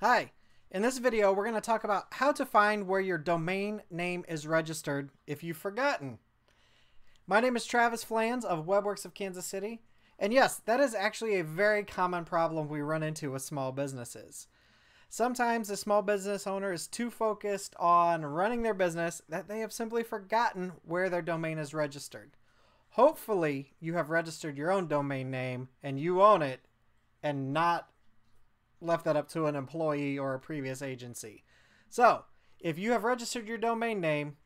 Hi, in this video we're going to talk about how to find where your domain name is registered if you've forgotten. My name is Travis Pflanz of WebWorks of Kansas City, and yes, that is actually a very common problem we run into with small businesses. Sometimes a small business owner is too focused on running their business that they have simply forgotten where their domain is registered. Hopefully, you have registered your own domain name and you own it and not left that up to an employee or a previous agency. So, if you have registered your domain name,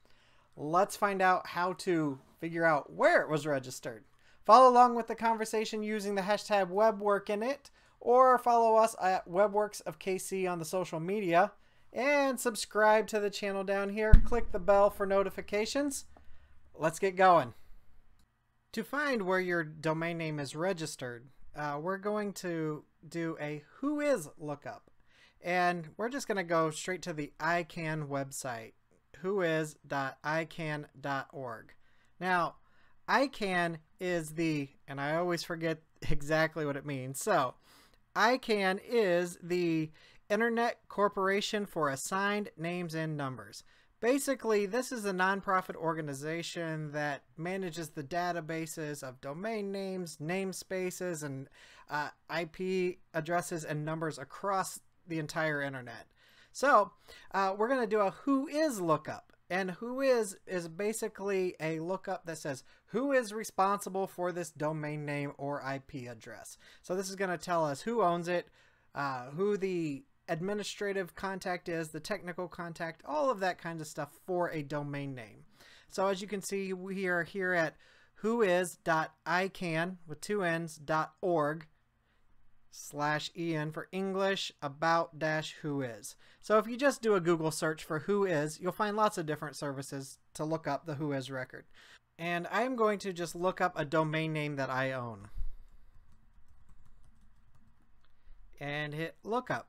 let's find out how to figure out where it was registered. Follow along with the conversation using the hashtag WebWorkinIt, or follow us at WebWorks of KC on the social media, and subscribe to the channel down here. Click the bell for notifications. Let's get going. To find where your domain name is registered, we're going to do a WHOIS lookup, and we're just going to go straight to the ICANN website, whois.icann.org. Now, ICANN is the, and I always forget exactly what it means, so ICANN is the Internet Corporation for Assigned Names and Numbers. Basically, this is a nonprofit organization that manages the databases of domain names, namespaces, and IP addresses and numbers across the entire internet. So we're going to do a WHOIS lookup. And WHOIS is basically a lookup that says who is responsible for this domain name or IP address. So this is going to tell us who owns it, who the administrative contact is, the technical contact, all of that kind of stuff for a domain name. So as you can see, we are here at whois.icann with two n's .org /en for English, about dash whois. So if you just do a Google search for whois, you'll find lots of different services to look up the whois record. And I'm going to just look up a domain name that I own and hit lookup.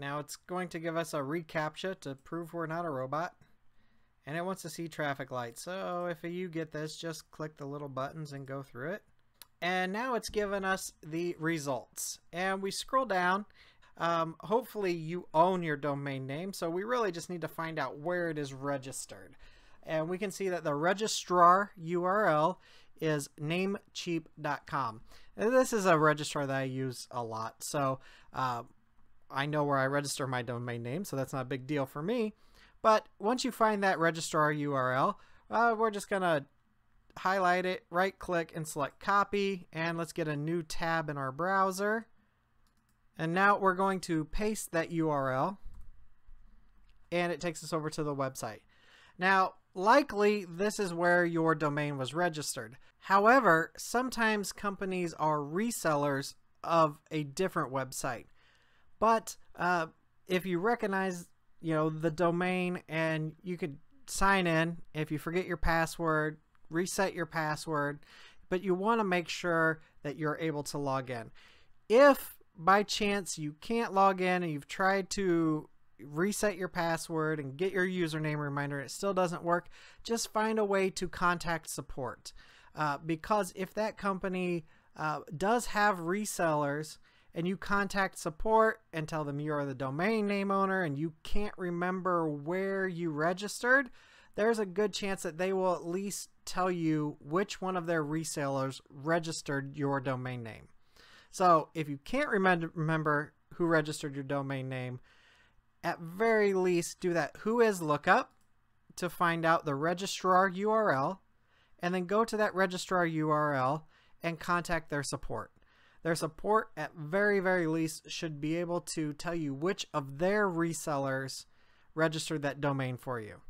Now it's going to give us a reCAPTCHA to prove we're not a robot, and it wants to see traffic lights. So if you get this, just click the little buttons and go through it. And now it's given us the results, and we scroll down. Hopefully you own your domain name, so we really just need to find out where it is registered. And we can see that the registrar URL is namecheap.com. This is a registrar that I use a lot, so I know where I register my domain name, so that's not a big deal for me. But once you find that registrar URL, we're just going to highlight it, right click, and select copy, and let's get a new tab in our browser. And now we're going to paste that URL, and it takes us over to the website. Now, likely this is where your domain was registered. However, sometimes companies are resellers of a different website. But if you recognize, you know, the domain, and you could sign in, if you forget your password, reset your password, but you want to make sure that you're able to log in. If by chance you can't log in and you've tried to reset your password and get your username reminder and it still doesn't work, just find a way to contact support. Because if that company does have resellers, and you contact support and tell them you are the domain name owner and you can't remember where you registered, there's a good chance that they will at least tell you which one of their resellers registered your domain name. So if you can't remember who registered your domain name, at very least do that WHOIS lookup to find out the registrar URL, and then go to that registrar URL and contact their support. Their support at very, very least should be able to tell you which of their resellers registered that domain for you.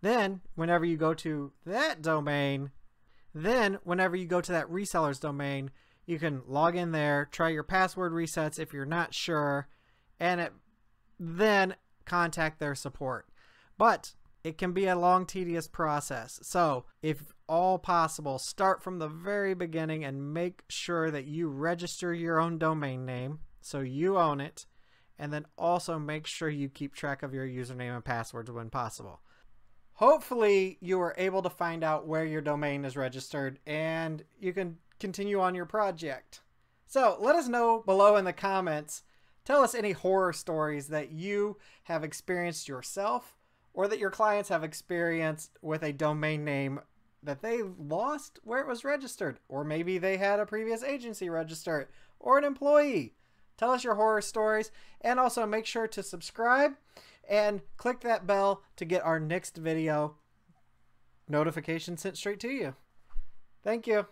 Then, whenever you go to that domain, then whenever you go to that reseller's domain, you can log in there, try your password resets if you're not sure, and then contact their support. But it can be a long, tedious process. So if all possible, start from the very beginning and make sure that you register your own domain name so you own it, and then also make sure you keep track of your username and passwords when possible. Hopefully you were able to find out where your domain is registered and you can continue on your project. So let us know below in the comments. Tell us any horror stories that you have experienced yourself or that your clients have experienced with a domain name that they lost where it was registered, or maybe they had a previous agency register it, or an employee. Tell us your horror stories, and also make sure to subscribe and click that bell to get our next video notification sent straight to you. Thank you.